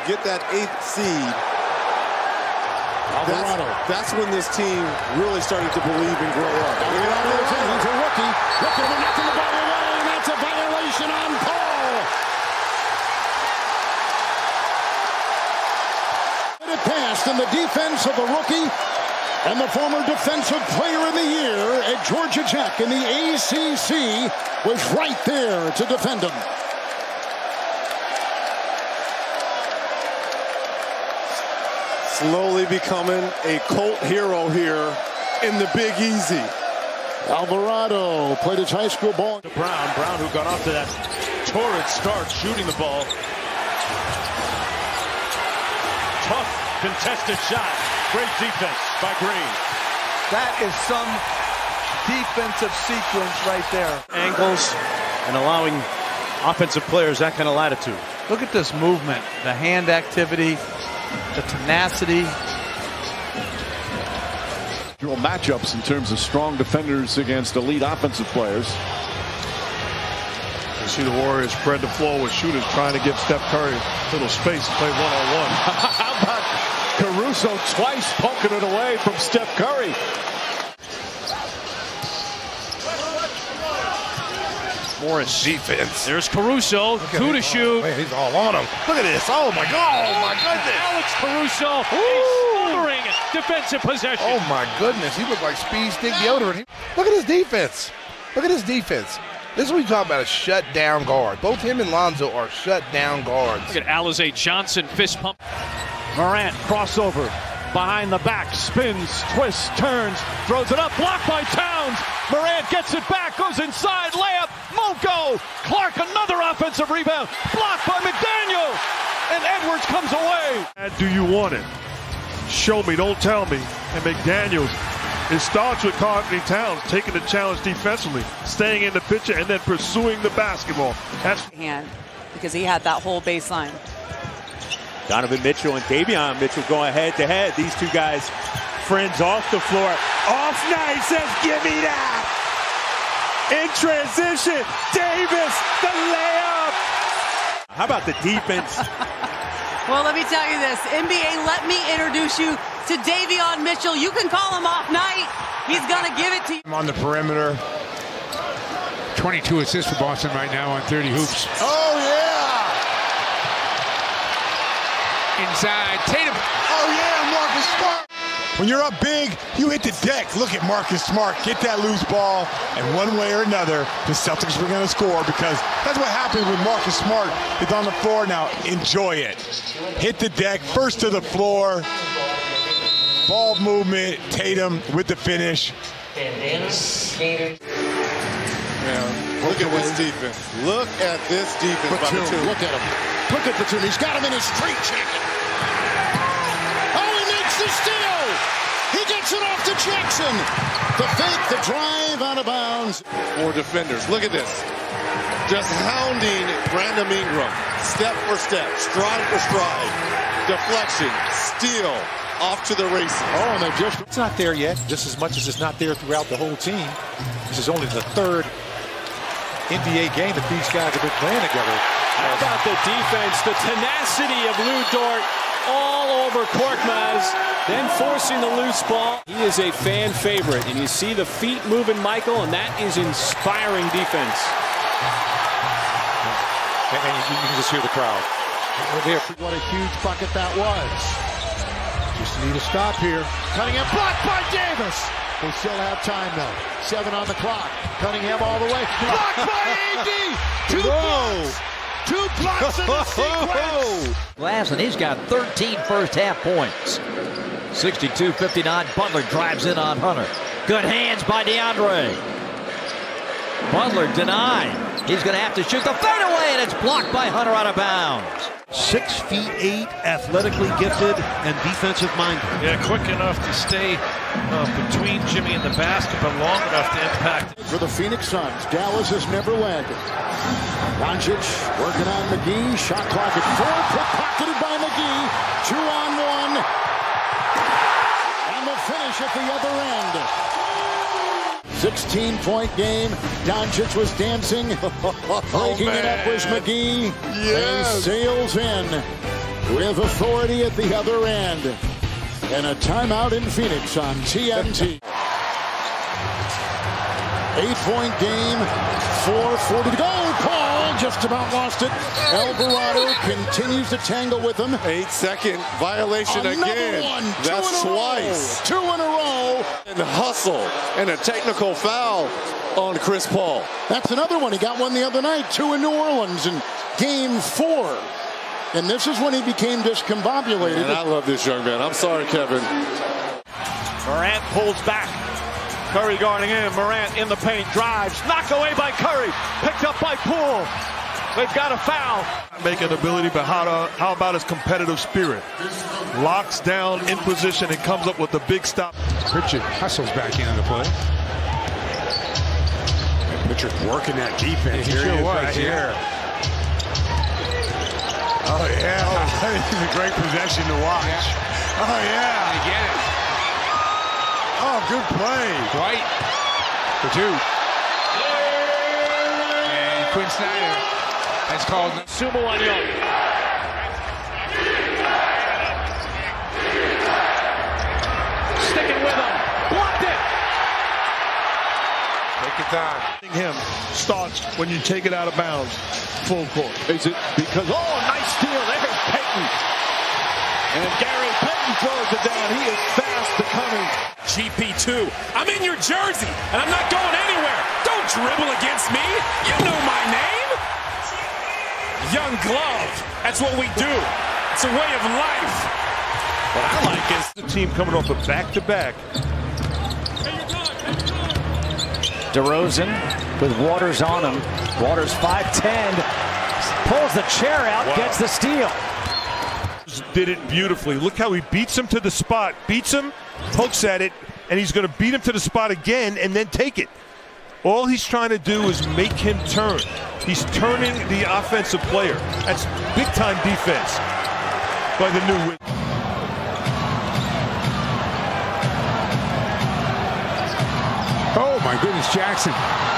to get that 8th seed, Alvarado. That's when this team really started to believe and grow up. He's a rookie. Looking for nothing about the ball, and that's a violation on Poole. It passed in the defense of the rookie and the former defensive player of the year at Georgia Tech in the ACC was right there to defend him. Slowly becoming a cult hero here in the Big Easy. Alvarado played his high school ball to Brown. Brown, who got off to that torrid start shooting the ball. Tough contested shot. Great defense by Green. That is some defensive sequence right there. Angles and allowing offensive players that kind of latitude. Look at this movement, the hand activity. The tenacity. Dual matchups in terms of strong defenders against elite offensive players. You see the Warriors spread the floor with shooters trying to give Steph Curry a little space to play one-on-one. How about Caruso twice poking it away from Steph Curry? Morris defense. There's Caruso, two to shoot. Man, he's all on him. Look at this. Oh, my God. Oh, my goodness. Alex Caruso, a smothering defensive possession. Oh, my goodness. He looked like speed stick deodorant. Look at his defense. Look at his defense. This is what we talk about, a shut-down guard. Both him and Lonzo are shut-down guards. Look at Alizé Johnson, fist pump. Morant, crossover. Behind the back, spins, twists, turns, throws it up, blocked by Towns. Morant gets it back, goes inside, layup, won't go. Clark, another offensive rebound, blocked by McDaniels, and Edwards comes away. Do you want it? Show me, don't tell me. And McDaniels, it starts with Carlton Towns taking the challenge defensively, staying in the picture, and then pursuing the basketball. That's hand, because he had that whole baseline. Donovan Mitchell and Davion Mitchell going head-to-head. These two guys, friends off the floor. Off night says, give me that. In transition, Davis, the layup. How about the defense? Well, let me tell you this. NBA, let me introduce you to Davion Mitchell. You can call him off night. He's going to give it to you. I'm on the perimeter. 22 assists for Boston right now on 30 hoops. Oh, yeah. Inside, Tatum. Oh, yeah, Marcus Smart. When you're up big, you hit the deck. Look at Marcus Smart. Get that loose ball, and one way or another, the Celtics were going to score, because that's what happens when Marcus Smart is on the floor now. Enjoy it. Hit the deck, first to the floor. Ball movement, Tatum with the finish. Yeah, look at this defense. Look at this defense. Look at him. Look at Batum. He's got him in his street jacket. Oh, he makes the steal. He gets it off to Jackson. The fake, the drive, out of bounds. Four defenders. Look at this. Just hounding Brandon Ingram. Step for step, stride for stride. Deflection, steal, off to the race. Oh, and they just... It's not there yet, just as much as it's not there throughout the whole team. This is only the third NBA game that these guys have been playing together. How about the defense, the tenacity of Lou Dort all over Corkmaz, then forcing the loose ball. He is a fan favorite, and you see the feet moving, Michael, and that is inspiring defense. And you can just hear the crowd. What a huge bucket that was. Just need a stop here. Cunningham blocked by Davis. They still have time, though. 7 on the clock. Cunningham all the way. Blocked by AD. Two blocks in a sequence! Glass, and he's got 13 first-half points. 62-59, Butler drives in on Hunter. Good hands by DeAndre. Butler denied. He's going to have to shoot the fadeaway, and it's blocked by Hunter out of bounds. 6'8", athletically gifted, and defensive-minded. Yeah, quick enough to stay between Jimmy and the basket, but long enough to impact. For the Phoenix Suns, Dallas has never led. Doncic working on McGee, shot clock at 4, pocketed by McGee, 2 on 1, and the finish at the other end. 16-point game, Doncic was dancing, breaking it up was McGee, yes. And sails in. with authority at the other end. And a timeout in Phoenix on TNT. 8-point game, 4:40 to go. Paul just about lost it. Alvarado continues to tangle with him. 8-second violation. Another again. One. That's twice. Row. Two in a row. And hustle and a technical foul on Chris Paul. That's another one. He got one the other night. Two in New Orleans in game 4. And this is when he became discombobulated. And I love this young man. I'm sorry, Kevin. Morant pulls back. Curry guarding in. Morant in the paint, drives, knocked away by Curry, picked up by Poole. They've got a foul. Make an ability, but how about his competitive spirit? Locks down in position and comes up with the big stop. Richard hustles back into the play. Richard working that defense. Here he is right here. Oh, yeah. Oh, this is a great possession to watch. Yeah. Oh, yeah. Again. Oh, good play. Dwight for two. And Quinn Snyder has called Sumo on Young. Sticking with him. Blocked it. Take it down. Him starts when you take it out of bounds. Full court. Is it because, oh, nice steal. There's Payton. And Gary Payton throws it down. He is fast to Cunningham. GP2. I'm in your jersey, and I'm not going anywhere. Don't dribble against me. You know my name. Young glove. That's what we do. It's a way of life. What I like is the team coming off of back-to-back. DeRozan with Waters on him. Waters 5'10", pulls the chair out, gets the steal. Did it beautifully. Look how he beats him to the spot. Beats him, pokes at it, and he's going to beat him to the spot again and then take it. All he's trying to do is make him turn. He's turning the offensive player. That's big-time defense by the new Wiggins. Oh, my goodness, Jackson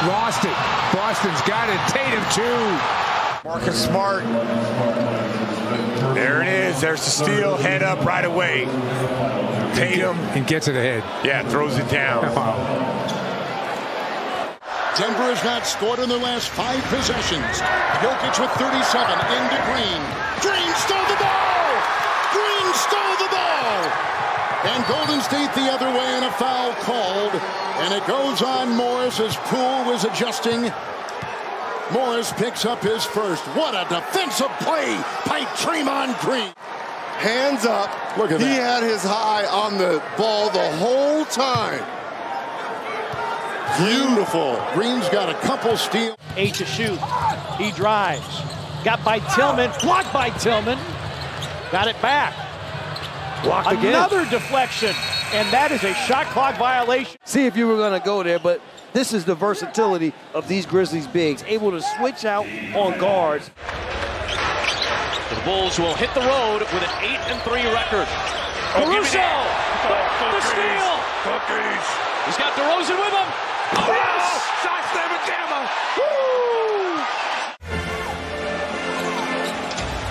lost it. Boston's got it. Tatum, too. Marcus Smart. There it is. There's the steal. Head up right away. Tatum. And gets it ahead. Yeah, throws it down. Denver has not scored in the last 5 possessions. Jokic with 37 into Green. Green stole the ball! Green stole the ball! And Golden State the other way and a foul called. And it goes on Morris as Poole was adjusting. Morris picks up his first. What a defensive play by Draymond Green. Hands up. Look at that. He had his eye on the ball the whole time. Beautiful. Green's got a couple steals. 8 to shoot. He drives. Got by Tillman. Blocked by Tillman. Got it back. Blocked again. Another deflection. And that is a shot clock violation. See if you were going to go there, but this is the versatility of these Grizzlies bigs, able to switch out on guards. The Bulls will hit the road with an 8-3 record. Caruso! The steal! Cookies. He's got DeRozan with him! Oh, yes! Shot slam and jammer!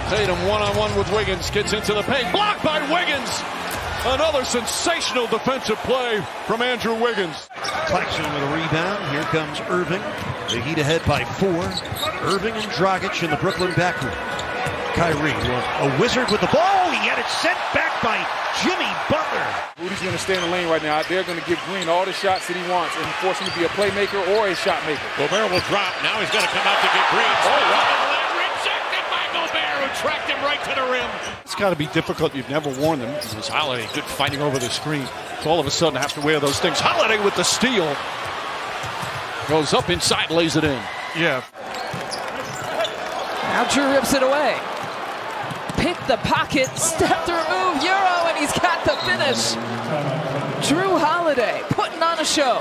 Woo! Tatum one-on-one with Wiggins, gets into the paint. Blocked by Wiggins! Another sensational defensive play from Andrew Wiggins. Claxton with a rebound. Here comes Irving. They lead ahead by 4. Irving and Dragic in the Brooklyn backcourt. Kyrie, a wizard with the ball. He had it sent back by Jimmy Butler. Rudy's going to stay in the lane right now. They're going to give Green all the shots that he wants and force him to be a playmaker or a shot maker. Gobert will drop. Now he's going to come out to get Green. Oh, wow. Tracked him right to the rim. It's got to be difficult. You've never worn them. This is Holiday, good fighting over the screen. So all of a sudden, I have to wear those things. Holiday with the steal. Goes up inside, lays it in. Yeah. Now Drew rips it away. Pick the pocket, step through move, Euro, and he's got the finish. Drew Holiday putting on a show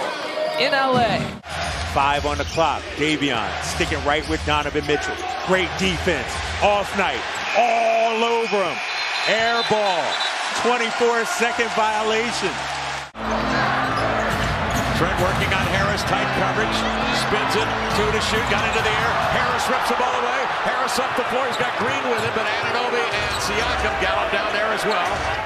in L.A. 5 on the clock. Davion sticking right with Donovan Mitchell. Great defense. Off night. All over him. Air ball. 24-second violation. Trent working on Harris. Tight coverage. spins it, two to shoot, got into the air. Harris rips the ball away. Harris up the floor, he's got Green with him, but Anunoby and Siakam gallop down there as well.